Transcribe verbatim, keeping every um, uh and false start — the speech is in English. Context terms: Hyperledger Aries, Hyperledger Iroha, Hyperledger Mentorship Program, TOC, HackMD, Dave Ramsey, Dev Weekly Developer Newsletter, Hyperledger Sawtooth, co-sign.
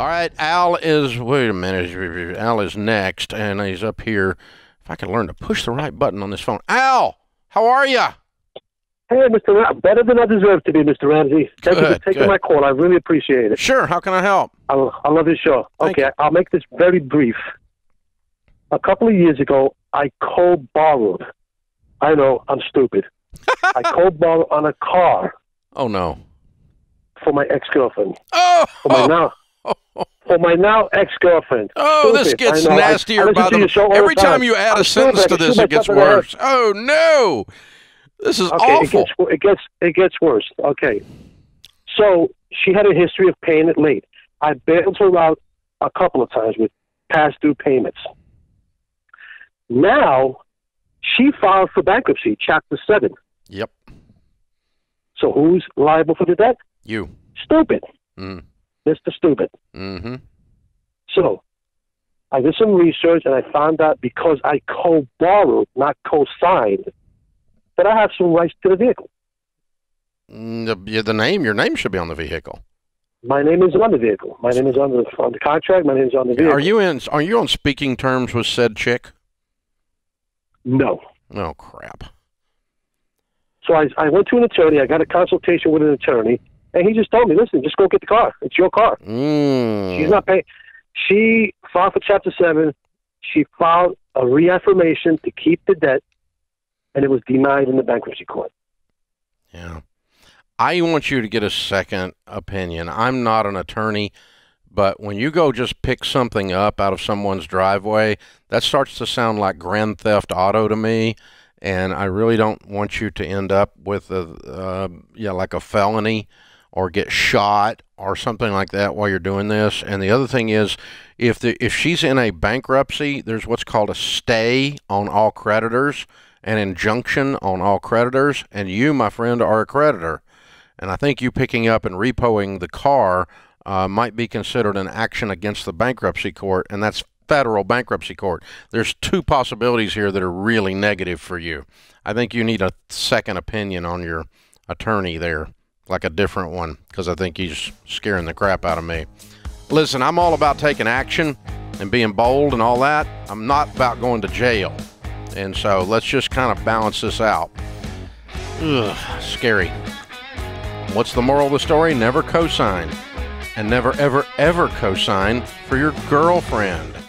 All right, Al is, wait a minute, Al is next, and he's up here. If I could learn to push the right button on this phone. Al, how are you? Hey, Mister Ramsey, better than I deserve to be, Mister Ramsey. Thank good, you for taking good. my call. I really appreciate it. Sure, how can I help? I, I love your show. Thank okay, you. I'll make this very brief. A couple of years ago, I co-borrowed. I know, I'm stupid. I co-borrowed on a car. Oh, no. For my ex-girlfriend. Oh! For my oh. now. For my now ex-girlfriend. Oh, stupid. This gets nastier I, I by the show every time. time you add I'm a sentence to this, it gets worse. Oh, no! This is okay, awful. It gets, it gets it gets worse. Okay. So she had a history of paying it late. I bailed her out a couple of times with past due payments. Now she filed for bankruptcy, Chapter Seven. Yep. So who's liable for the debt? You. Stupid. Mm. Mister Stupid. Mm-hmm. So I did some research and I found out because I co-borrowed, not co-signed, that I have some rights to the vehicle. The, the name, your name should be on the vehicle. My name is on the vehicle. My name is on the on the contract. My name is on the vehicle. Are you in? Are you on speaking terms with said chick? No. Oh crap. So I I went to an attorney. I got a consultation with an attorney, and he just told me, "Listen, just go get the car. It's your car." Mm. She's not paying. She filed for Chapter Seven. She filed a reaffirmation to keep the debt. And it was denied in the bankruptcy court. Yeah. I want you to get a second opinion. I'm not an attorney, but when you go just pick something up out of someone's driveway, that starts to sound like Grand Theft Auto to me, and I really don't want you to end up with a, uh, yeah, like a felony or get shot or something like that while you're doing this. And the other thing is, if, the, if she's in a bankruptcy, there's what's called a stay on all creditors, an injunction on all creditors, and you, my friend, are a creditor. And I think you picking up and repoing the car uh, might be considered an action against the bankruptcy court, and that's federal bankruptcy court. There's two possibilities here that are really negative for you. I think you need a second opinion on your attorney there, like a different one, because I think he's scaring the crap out of me. Listen, I'm all about taking action and being bold and all that. I'm not about going to jail. And so let's just kind of balance this out. Ugh, scary. What's the moral of the story? Never cosign. And never, ever, ever cosign for your girlfriend.